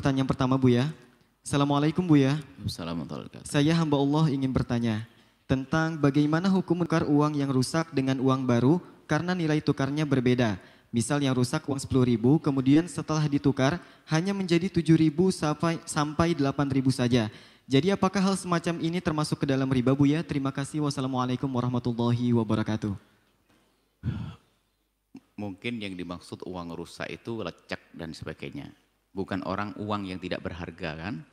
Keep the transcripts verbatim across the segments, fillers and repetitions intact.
Pertanyaan pertama, Buya. Assalamualaikum, Buya. Assalamualaikum. Saya hamba Allah ingin bertanya tentang bagaimana hukum menukar uang yang rusak dengan uang baru karena nilai tukarnya berbeda. Misal yang rusak uang sepuluh ribu, kemudian setelah ditukar hanya menjadi tujuh ribu sampai delapan ribu saja. Jadi apakah hal semacam ini termasuk ke dalam riba, Buya? Terima kasih. Wassalamualaikum warahmatullahi wabarakatuh. Mungkin yang dimaksud uang rusak itu lecek dan sebagainya. Bukan orang uang yang tidak berharga, kan?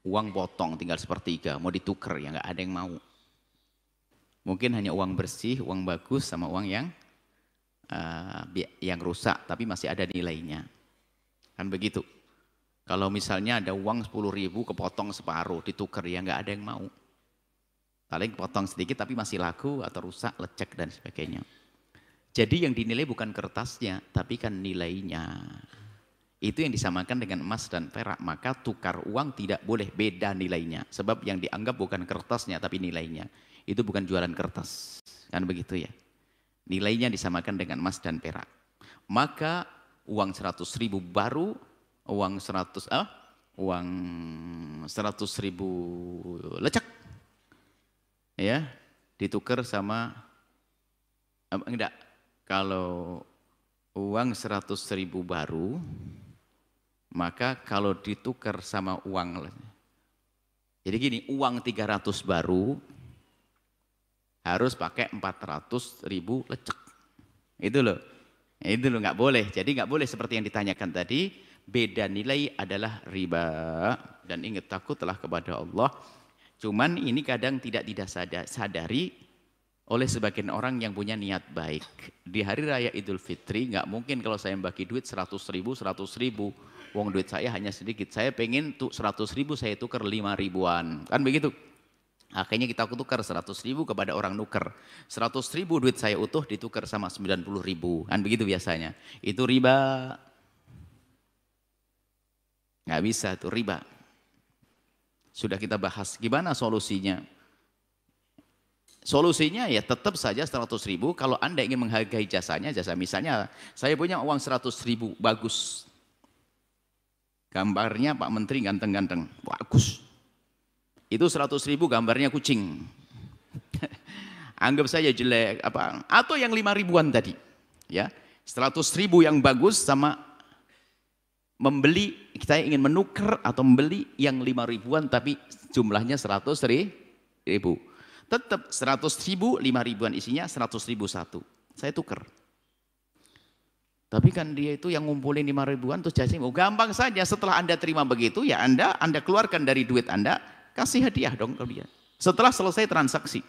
Uang potong tinggal sepertiga, mau ditukar ya nggak ada yang mau. Mungkin hanya uang bersih, uang bagus sama uang yang uh, yang rusak tapi masih ada nilainya. Kan begitu. Kalau misalnya ada uang sepuluh ribu kepotong separuh, ditukar ya nggak ada yang mau. Paling potong sedikit tapi masih laku atau rusak, lecek dan sebagainya. Jadi yang dinilai bukan kertasnya tapi kan nilainya. Itu yang disamakan dengan emas dan perak, maka tukar uang tidak boleh beda nilainya. Sebab yang dianggap bukan kertasnya tapi nilainya. Itu bukan jualan kertas, kan begitu ya. Nilainya disamakan dengan emas dan perak. Maka uang seratus ribu baru, uang seratus ah, uang seratus ribu lecek, ya ditukar sama eh, enggak. Kalau uang seratus ribu baru, maka kalau ditukar sama uang, jadi gini, uang tiga ratus baru harus pakai empat ratus ribu lecek, itu loh, itu loh nggak boleh. Jadi nggak boleh seperti yang ditanyakan tadi. Beda nilai adalah riba, dan ingat takutlah kepada Allah. Cuman ini kadang tidak tidak sadari oleh sebagian orang yang punya niat baik. Di hari raya Idul Fitri nggak mungkin kalau saya bagi duit seratus ribu seratus ribu, uang duit saya hanya sedikit, saya pengen tuh seratus ribu saya tukar lima ribuan, kan begitu. Akhirnya kita tukar seratus ribu kepada orang nuker, seratus ribu duit saya utuh ditukar sama sembilan puluh ribu, kan begitu biasanya. Itu riba. Nggak bisa tuh riba. Sudah kita bahas gimana solusinya. Solusinya ya tetap saja seratus ribu. Kalau Anda ingin menghargai jasanya, jasa misalnya saya punya uang seratus ribu bagus. Gambarnya Pak Menteri ganteng-ganteng, bagus. Itu seratus ribu gambarnya kucing. Anggap saja jelek apa atau yang lima ribuan tadi, ya. seratus ribu yang bagus sama membeli, kita ingin menukar atau membeli yang lima ribuan tapi jumlahnya seratus ribu. Tetap seratus ribu, lima ribuan isinya seratus ribu satu. Saya tukar. Tapi kan dia itu yang ngumpulin lima ribuan terus jasin. Oh, gampang saja setelah Anda terima begitu ya Anda Anda keluarkan dari duit Anda, kasih hadiah dong ke dia. Setelah selesai transaksi.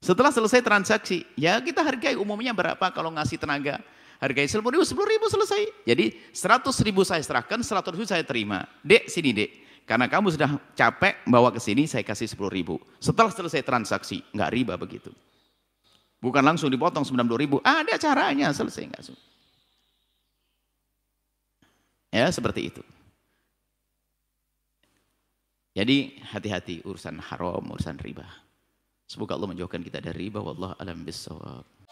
Setelah selesai transaksi, ya kita hargai umumnya berapa kalau ngasih tenaga. Hargai sepuluh ribu, sepuluh ribu selesai. Jadi seratus ribu saya serahkan, seratus ribu saya terima. Dek, sini dek. Karena kamu sudah capek bawa ke sini, saya kasih sepuluh ribu. Setelah selesai transaksi, nggak riba begitu. Bukan langsung dipotong sembilan puluh ribu. Ada caranya, selesai nggak langsung. Ya, seperti itu. Jadi hati-hati urusan haram, urusan riba. Semoga Allah menjauhkan kita dari riba. Wallahu a'lam bishshawab.